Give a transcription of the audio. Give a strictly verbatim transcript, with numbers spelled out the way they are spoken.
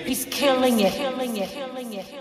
baby. He's killing it. He's killing it.